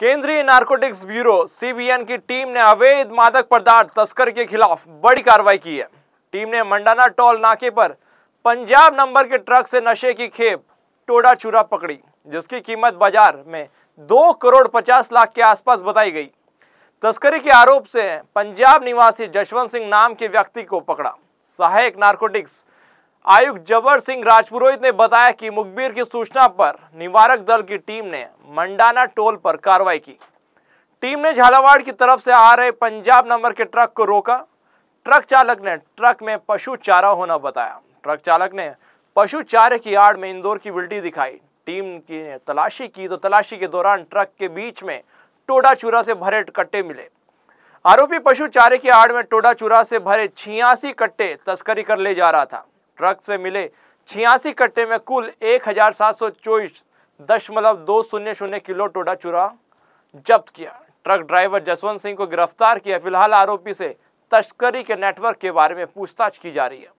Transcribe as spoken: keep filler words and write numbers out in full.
केंद्रीय narcotics bureau CBN की team ने अवैध मादक पदार्थ तस्कर के खिलाफ बड़ी कार्रवाई की है। टीम ने मंडाना टोल नाके पर पंजाब नंबर के ट्रक से नशे की खेप डोडाचूरा पकड़ी, जिसकी कीमत बाजार में दो करोड़ पचास लाख के आसपास बताई गई। तस्करी के आरोप से पंजाब निवासी जसवंत सिंह नाम के व्यक्ति को पकड़ा। सहायक नारकोटिक्स आयुक्त जबर सिंह राजपुरोहित ने बताया कि मुखबिर की सूचना पर निवारक दल की टीम ने मंडाना टोल पर कार्रवाई की। टीम ने झालावाड़ की तरफ से आ रहे पंजाब नंबर के ट्रक को रोका। ट्रक चालक ने ट्रक में पशु चारा होना बताया। ट्रक चालक ने पशु चारे की आड़ में इंदौर की बिल्टी दिखाई। टीम की ने तलाशी की तो तलाशी के दौरान ट्रक के बीच में डोडाचूरा से भरे कट्टे मिले। आरोपी पशु चारे की आड़ में डोडाचूरा से भरे छियासी कट्टे तस्करी कर ले जा रहा था। ट्रक से मिले छियासी कट्टे में कुल एक हजार सात सौ चौबीस दशमलव दो शून्य शून्य किलो डोडाचूरा जब्त किया। ट्रक ड्राइवर जसवंत सिंह को गिरफ्तार किया। फिलहाल आरोपी से तस्करी के नेटवर्क के बारे में पूछताछ की जा रही है।